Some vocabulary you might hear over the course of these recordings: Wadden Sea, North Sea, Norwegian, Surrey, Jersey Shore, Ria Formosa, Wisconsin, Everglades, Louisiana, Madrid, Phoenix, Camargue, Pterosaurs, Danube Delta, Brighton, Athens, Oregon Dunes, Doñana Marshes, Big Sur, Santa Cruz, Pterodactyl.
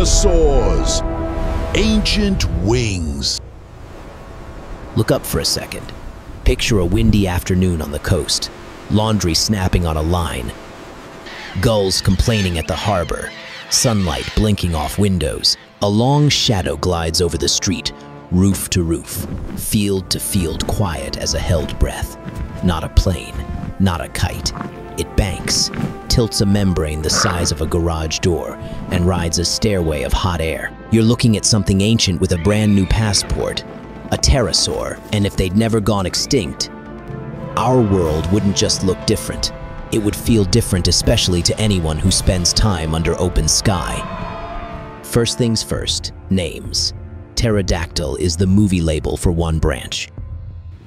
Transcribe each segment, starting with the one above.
Pterosaurs, ancient wings. Look up for a second. Picture a windy afternoon on the coast, laundry snapping on a line, gulls complaining at the harbor, sunlight blinking off windows. A long shadow glides over the street, roof to roof, field to field, quiet as a held breath. Not a plane, not a kite. It banks, tilts a membrane the size of a garage door, and rides a stairway of hot air. You're looking at something ancient with a brand new passport, a pterosaur, and if they'd never gone extinct, our world wouldn't just look different. It would feel different, especially to anyone who spends time under open sky. First things first, names. Pterodactyl is the movie label for one branch.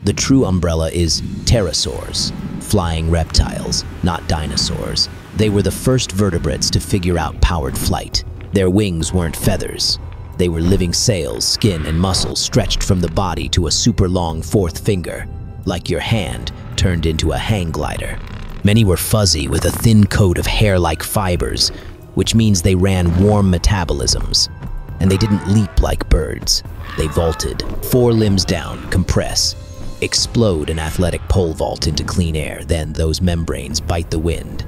The true umbrella is pterosaurs, flying reptiles, not dinosaurs. They were the first vertebrates to figure out powered flight. Their wings weren't feathers. They were living sails, skin, and muscles stretched from the body to a super long fourth finger, like your hand turned into a hang glider. Many were fuzzy with a thin coat of hair-like fibers, which means they ran warm metabolisms. And they didn't leap like birds. They vaulted, four limbs down, compress, explode an athletic pole vault into clean air, then those membranes bite the wind,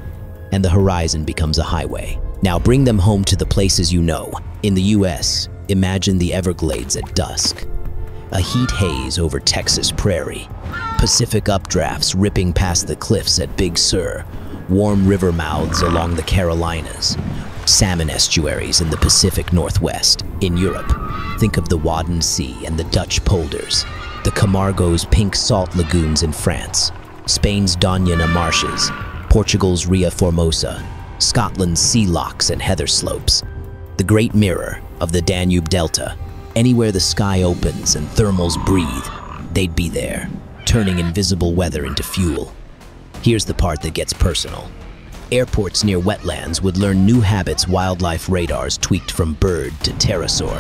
and the horizon becomes a highway. Now bring them home to the places you know. In the US, imagine the Everglades at dusk. A heat haze over Texas prairie. Pacific updrafts ripping past the cliffs at Big Sur. Warm river mouths along the Carolinas. Salmon estuaries in the Pacific Northwest. In Europe, think of the Wadden Sea and the Dutch polders. The Camargue's pink salt lagoons in France. Spain's Doñana Marshes. Portugal's Ria Formosa. Scotland's sea lochs and heather slopes. The great mirror of the Danube Delta. Anywhere the sky opens and thermals breathe, they'd be there, turning invisible weather into fuel. Here's the part that gets personal. Airports near wetlands would learn new habits, wildlife radars tweaked from bird to pterosaur.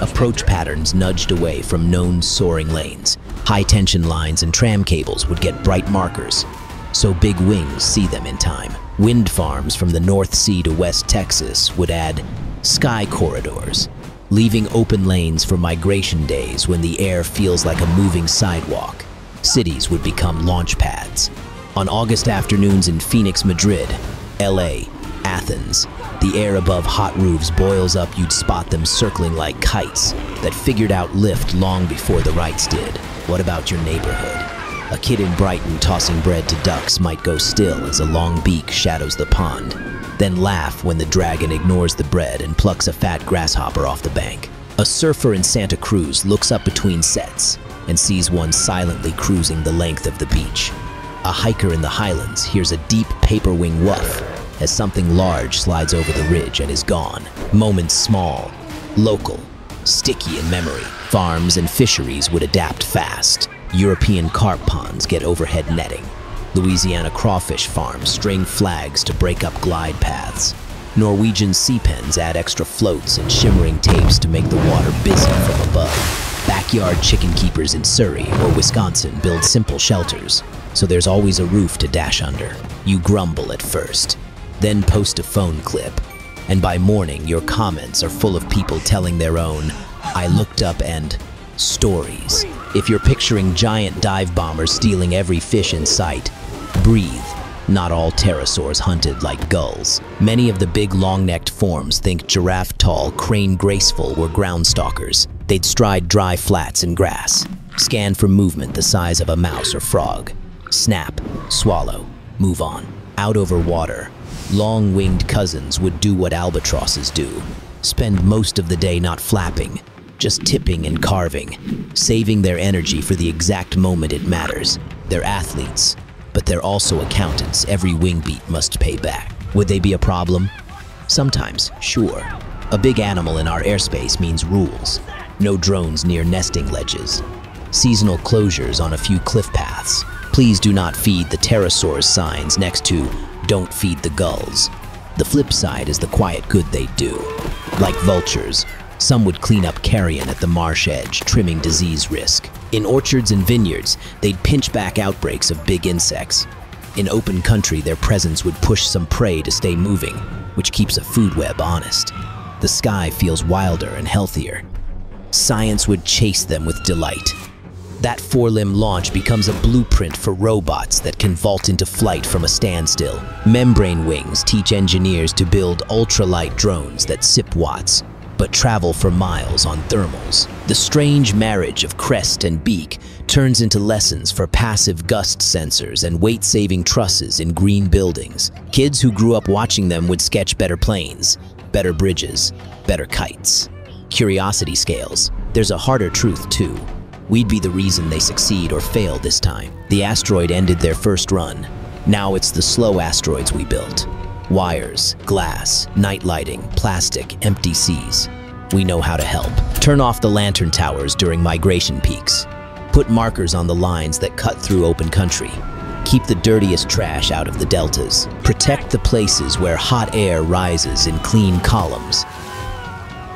Approach patterns nudged away from known soaring lanes. High-tension lines and tram cables would get bright markers, so big wings see them in time. Wind farms from the North Sea to West Texas would add sky corridors, leaving open lanes for migration days when the air feels like a moving sidewalk. Cities would become launch pads. On August afternoons in Phoenix, Madrid, LA, Athens, the air above hot roofs boils up. You'd spot them circling like kites that figured out lift long before the Wrights did. What about your neighborhood? A kid in Brighton tossing bread to ducks might go still as a long beak shadows the pond, then laugh when the dragon ignores the bread and plucks a fat grasshopper off the bank. A surfer in Santa Cruz looks up between sets and sees one silently cruising the length of the beach. A hiker in the Highlands hears a deep paperwing woof as something large slides over the ridge and is gone. Moments small, local, sticky in memory. Farms and fisheries would adapt fast. European carp ponds get overhead netting. Louisiana crawfish farms string flags to break up glide paths. Norwegian sea pens add extra floats and shimmering tapes to make the water busy from above. Backyard chicken keepers in Surrey or Wisconsin build simple shelters, so there's always a roof to dash under. You grumble at first, then post a phone clip, and by morning your comments are full of people telling their own, "I looked up," and stories. If you're picturing giant dive bombers stealing every fish in sight, breathe. Not all pterosaurs hunted like gulls. Many of the big long-necked forms, think giraffe-tall, crane-graceful, were ground stalkers. They'd stride dry flats and grass, scan for movement the size of a mouse or frog, snap, swallow, move on. Out over water, long-winged cousins would do what albatrosses do, spend most of the day not flapping, just tipping and carving, saving their energy for the exact moment it matters. They're athletes, but they're also accountants. Every wingbeat must pay back. Would they be a problem? Sometimes, sure. A big animal in our airspace means rules. No drones near nesting ledges. Seasonal closures on a few cliff paths. Please do not feed the pterosaurs signs next to "Don't feed the gulls." The flip side is the quiet good they do. Like vultures, some would clean up carrion at the marsh edge, trimming disease risk. In orchards and vineyards, they'd pinch back outbreaks of big insects. In open country, their presence would push some prey to stay moving, which keeps a food web honest. the sky feels wilder and healthier. Science would chase them with delight. That four-limb launch becomes a blueprint for robots that can vault into flight from a standstill. Membrane wings teach engineers to build ultralight drones that sip watts, but travel for miles on thermals. The strange marriage of crest and beak turns into lessons for passive gust sensors and weight-saving trusses in green buildings. Kids who grew up watching them would sketch better planes, better bridges, better kites. Curiosity scales. There's a harder truth, too. We'd be the reason they succeed or fail this time. The asteroid ended their first run. Now it's the slow asteroids we built. Wires, glass, night lighting, plastic, empty seas. We know how to help. Turn off the lantern towers during migration peaks. Put markers on the lines that cut through open country. Keep the dirtiest trash out of the deltas. Protect the places where hot air rises in clean columns,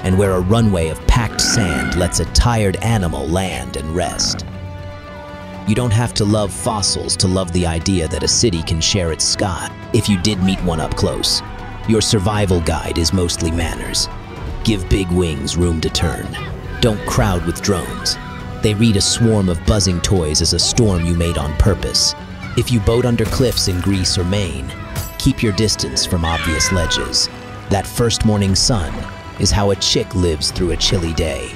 and where a runway of packed sand lets a tired animal land and rest. You don't have to love fossils to love the idea that a city can share its sky. If you did meet one up close, your survival guide is mostly manners. Give big wings room to turn. Don't crowd with drones. They read a swarm of buzzing toys as a storm you made on purpose. If you boat under cliffs in Greece or Maine, keep your distance from obvious ledges. That first morning sun is how a chick lives through a chilly day.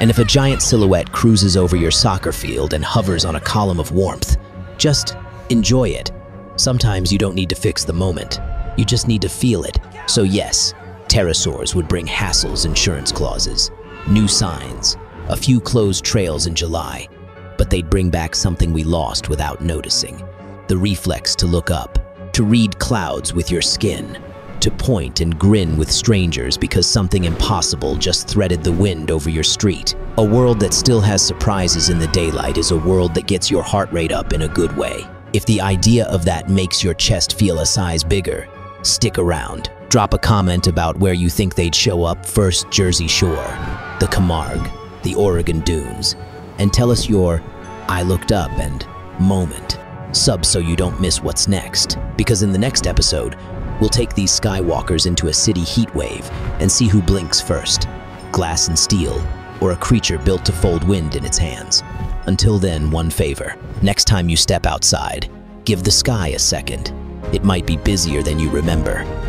And if a giant silhouette cruises over your soccer field and hovers on a column of warmth, just enjoy it. Sometimes you don't need to fix the moment. You just need to feel it. So yes, pterosaurs would bring Hassel's insurance clauses, new signs, a few closed trails in July, but they'd bring back something we lost without noticing. The reflex to look up, to read clouds with your skin, to point and grin with strangers because something impossible just threaded the wind over your street. A world that still has surprises in the daylight is a world that gets your heart rate up in a good way. If the idea of that makes your chest feel a size bigger, stick around. Drop a comment about where you think they'd show up first: Jersey Shore, the Camargue, the Oregon Dunes, and tell us your "I looked up" and moment. Sub so you don't miss what's next, because in the next episode, we'll take these skywalkers into a city heatwave and see who blinks first: glass and steel, or a creature built to fold wind in its hands. Until then, one favor. Next time you step outside, give the sky a second. It might be busier than you remember.